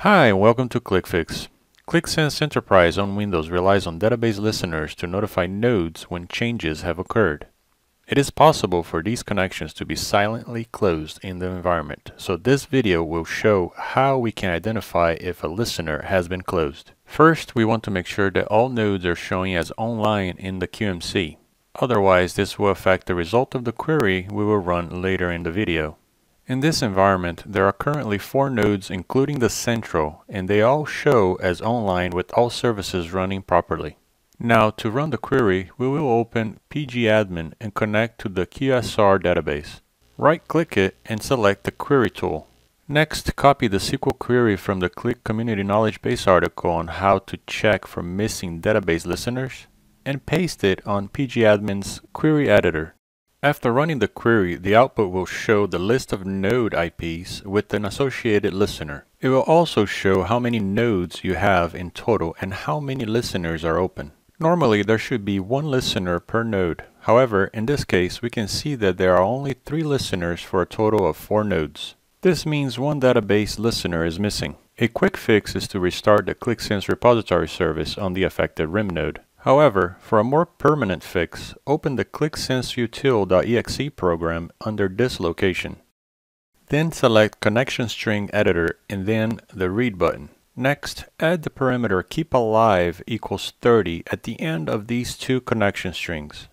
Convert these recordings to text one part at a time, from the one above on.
Hi, welcome to QlikFix. Qlik Sense Enterprise on Windows relies on database listeners to notify nodes when changes have occurred. It is possible for these connections to be silently closed in the environment, so this video will show how we can identify if a listener has been closed. First, we want to make sure that all nodes are showing as online in the QMC. Otherwise, this will affect the result of the query we will run later in the video. In this environment, there are currently 4 nodes including the central, and they all show as online with all services running properly. Now, to run the query, we will open pgAdmin and connect to the QSR database. Right-click it and select the Query tool. Next, copy the SQL query from the Qlik Community Knowledge Base article on how to check for missing database listeners and paste it on pgAdmin's query editor. After running the query, the output will show the list of node IPs with an associated listener. It will also show how many nodes you have in total and how many listeners are open. Normally, there should be 1 listener per node. However, in this case, we can see that there are only 3 listeners for a total of 4 nodes. This means 1 database listener is missing. A quick fix is to restart the Qlik Sense repository service on the affected RIM node. However, for a more permanent fix, open the QlikSenseUtil.exe program under this location. Then select Connection String Editor and then the Read button. Next, add the parameter KeepAlive equals 30 at the end of these 2 connection strings.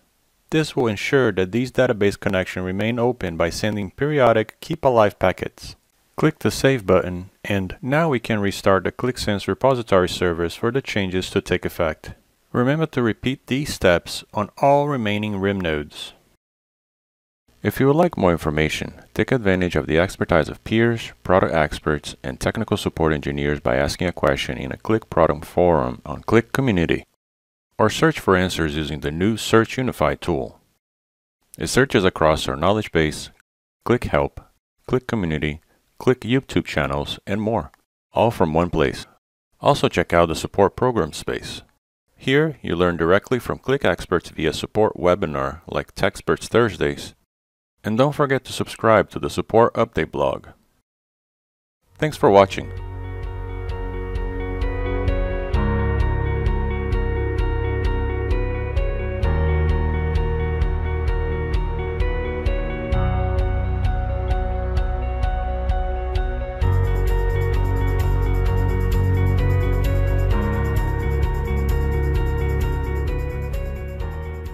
This will ensure that these database connections remain open by sending periodic KeepAlive packets. Click the Save button, and now we can restart the Qlik Sense repository service for the changes to take effect. Remember to repeat these steps on all remaining RIM nodes. If you would like more information, take advantage of the expertise of peers, product experts, and technical support engineers by asking a question in a Qlik product forum on Qlik Community, or search for answers using the new Search Unified tool. It searches across our knowledge base, Qlik Help, Qlik Community, Qlik YouTube channels, and more, all from one place. Also check out the Support Program Space. Here, you learn directly from Qlik experts via support webinar like TechSperts Thursdays. And don't forget to subscribe to the Support Update blog. Thanks for watching.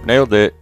Nailed it.